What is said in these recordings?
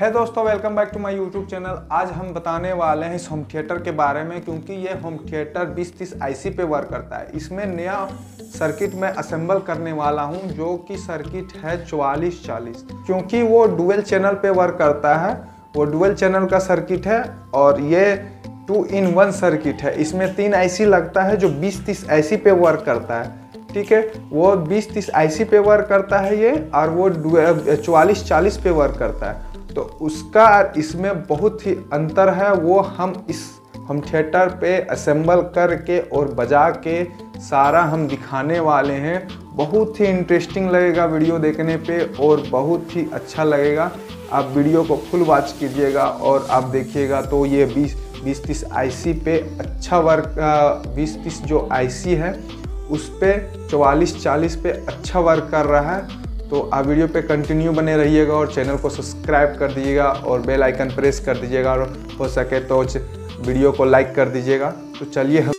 है दोस्तों, welcome back to my YouTube channel. आज हम बताने वाले हैं इस होम थिएटर के बारे में, क्योंकि ये होम थिएटर 2030 IC पे वर्क करता है। इसमें नया सर्किट मैं असेंबल करने वाला हूं, जो कि सर्किट है 4440, क्योंकि वो डुअल चैनल पे वर्क करता है। वो डुअल चैनल का सर्किट है और ये 2-in-1 सर्किट है। इसमें 3 IC लगता है जो 2030 IC पे वर्क करता है, ठीक है। वो 2030 IC पे वर्क करता है ये, और वो 4440 पे वर्क करता है। तो उसका इसमें बहुत ही अंतर है, वो हम इस हम थिएटर पे असेंबल करके और बजा के सारा हम दिखाने वाले हैं। बहुत ही इंटरेस्टिंग लगेगा वीडियो देखने पे और बहुत ही अच्छा लगेगा। आप वीडियो को फुल वॉच कीजिएगा और आप देखिएगा। तो ये 2030 IC पे अच्छा वर्क, 2030 जो IC है उस पर 4440 पे अच्छा वर्क कर रहा है। तो आप वीडियो पे कंटिन्यू बने रहिएगा और चैनल को सब्सक्राइब कर दीजिएगा और बेल आइकन प्रेस कर दीजिएगा और हो सके तो वीडियो को लाइक कर दीजिएगा। तो चलिए हम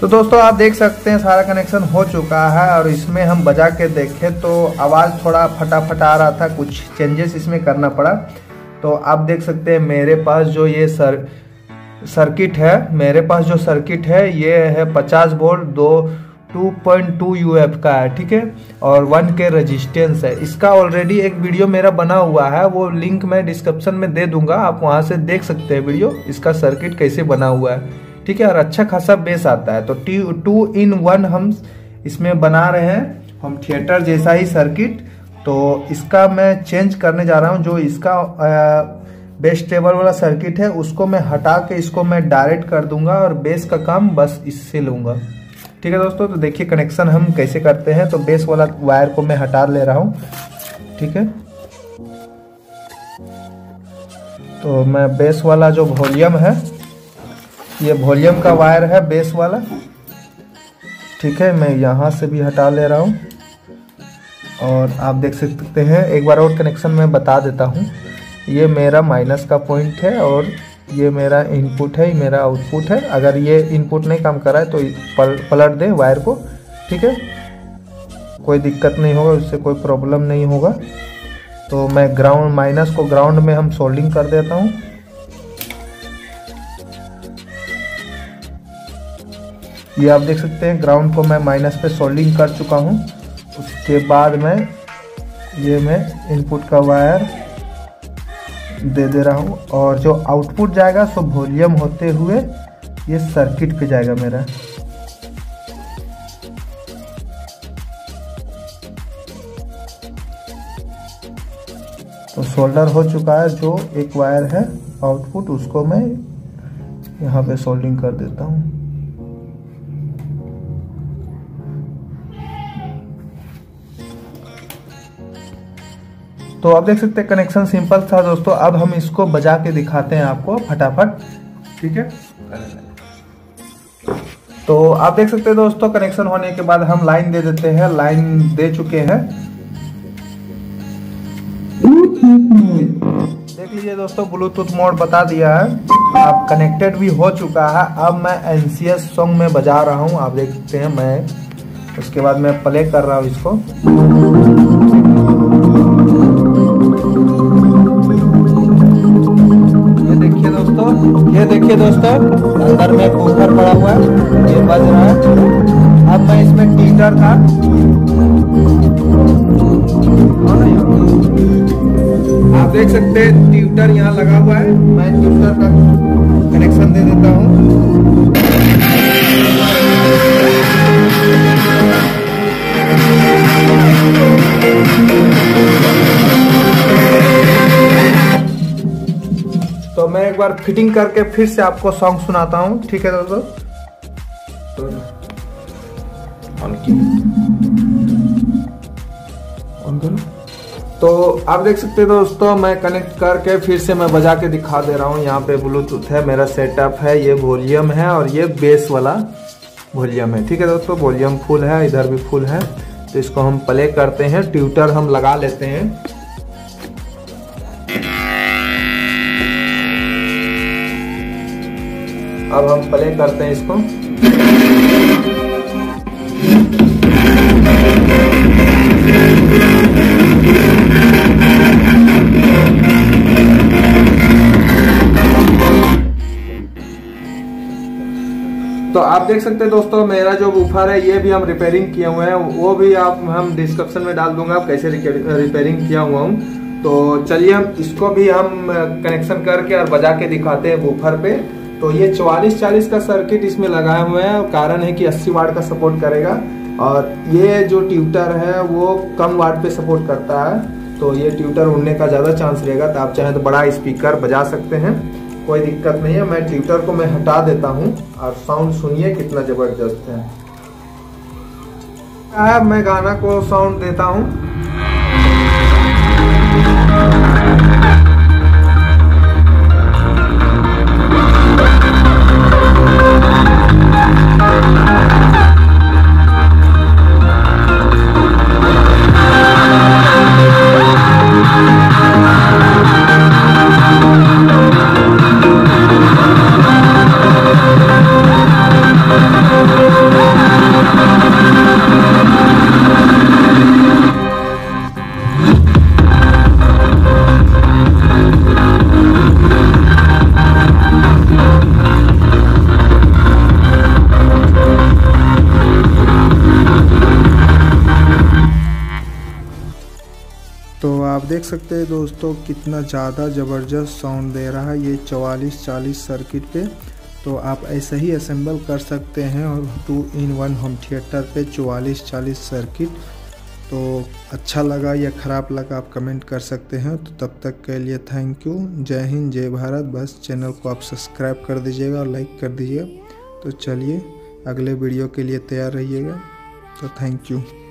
तो दोस्तों आप देख सकते हैं सारा कनेक्शन हो चुका है और इसमें हम बजा के देखें तो आवाज़ थोड़ा फटाफट आ रहा था, कुछ चेंजेस इसमें करना पड़ा। तो आप देख सकते हैं मेरे पास जो ये सर्किट है, ये है 50 वोल्ट 2.2 UF का है, ठीक है, और 1K रेजिस्टेंस है। इसका ऑलरेडी एक वीडियो मेरा बना हुआ है, वो लिंक मैं डिस्क्रिप्शन में दे दूंगा, आप वहाँ से देख सकते हैं वीडियो, इसका सर्किट कैसे बना हुआ है, ठीक है। और अच्छा खासा बेस आता है। तो 2 in 1 हम इसमें बना रहे हैं, हम थिएटर जैसा ही सर्किट। तो इसका मैं चेंज करने जा रहा हूँ, जो इसका बेस टेबल वाला सर्किट है उसको मैं हटा के इसको मैं डायरेक्ट कर दूंगा और बेस का काम बस इससे लूँगा, ठीक है दोस्तों। तो देखिए कनेक्शन हम कैसे करते हैं। तो बेस वाला वायर को मैं हटा ले रहा हूँ, ठीक है। तो मैं बेस वाला जो वॉल्यूम है, ये वॉल्यूम का वायर है बेस वाला, ठीक है, मैं यहाँ से भी हटा ले रहा हूँ। और आप देख सकते हैं, एक बार और कनेक्शन मैं बता देता हूँ। ये मेरा माइनस का पॉइंट है और ये मेरा इनपुट है, ये मेरा आउटपुट है। अगर ये इनपुट नहीं काम कर रहा है तो पलट दें वायर को, ठीक है, कोई दिक्कत नहीं होगा, उससे कोई प्रॉब्लम नहीं होगा। तो मैं ग्राउंड, माइनस को ग्राउंड में हम सोल्डिंग कर देता हूँ। ये आप देख सकते हैं ग्राउंड को मैं माइनस पे सोल्डिंग कर चुका हूँ। उसके बाद में ये मैं इनपुट का वायर दे रहा हूँ और जो आउटपुट जाएगा सो वॉल्यूम होते हुए ये सर्किट पे जाएगा मेरा। तो सोल्डर हो चुका है, जो एक वायर है आउटपुट उसको मैं यहाँ पे सोल्डिंग कर देता हूँ। तो आप देख सकते हैं कनेक्शन सिंपल था दोस्तों। अब हम इसको बजा के दिखाते हैं आपको फटाफट, ठीक है। तो आप देख सकते हैं दोस्तों कनेक्शन होने के बाद हम लाइन दे देते हैं, लाइन दे चुके हैं, देख लीजिए दोस्तों, ब्लूटूथ मोड बता दिया है, आप कनेक्टेड भी हो चुका है। अब मैं एनसीएस सॉन्ग में बजा रहा हूँ, आप देख सकते हैं, मैं उसके बाद मैं प्ले कर रहा हूँ इसको। ये देखिए दोस्तों, अंदर में कुकर पड़ा हुआ है, ये बज रहा है। अब मैं इसमें टीटर का आप देख सकते हैं ट्यूटर यहाँ लगा हुआ है, मैं ट्यूटर का कनेक्शन दे देता हूँ। तो मैं एक बार फिटिंग करके फिर से आपको सॉन्ग सुनाता हूँ, ठीक है दोस्तों। तो आप देख सकते हैं दोस्तों, मैं कनेक्ट करके फिर से मैं बजा के दिखा दे रहा हूँ। यहाँ पे ब्लूटूथ है, मेरा सेटअप है, ये वॉल्यूम है और ये बेस वाला वॉल्यूम है, ठीक है दोस्तों। वॉल्यूम फुल है, इधर भी फुल है। तो इसको हम प्ले करते हैं, ट्यूटर हम लगा लेते हैं। अब हम प्ले करते हैं इसको। तो आप देख सकते हैं दोस्तों, मेरा जो वूफर है ये भी हम रिपेयरिंग किए हुए हैं, वो भी आप हम डिस्क्रिप्शन में डाल दूंगा, आप कैसे रिपेयरिंग किया हुआ हूँ। तो चलिए हम इसको भी हम कनेक्शन करके और बजा के दिखाते हैं वूफर पे। तो ये 4440 का सर्किट इसमें लगाए हुए हैं, कारण है कि 80 वाट का सपोर्ट करेगा और ये जो ट्यूटर है वो कम वाट पे सपोर्ट करता है, तो ये ट्यूटर उड़ने का ज़्यादा चांस रहेगा। तो आप चाहें तो बड़ा स्पीकर बजा सकते हैं, कोई दिक्कत नहीं है। मैं ट्यूटर को मैं हटा देता हूँ और साउंड सुनिए कितना ज़बरदस्त है। मैं गाना को साउंड देता हूँ। आप देख सकते हैं दोस्तों कितना ज़्यादा ज़बरदस्त साउंड दे रहा है ये 4440 सर्किट पे। तो आप ऐसे ही असेंबल कर सकते हैं और 2-in-1 होम थिएटर पे 4440 सर्किट। तो अच्छा लगा या ख़राब लगा आप कमेंट कर सकते हैं। तो तब तक के लिए थैंक यू, जय हिंद जय भारत। बस चैनल को आप सब्सक्राइब कर दीजिएगा और लाइक कर दीजिएगा। तो चलिए अगले वीडियो के लिए तैयार रहिएगा। तो थैंक यू।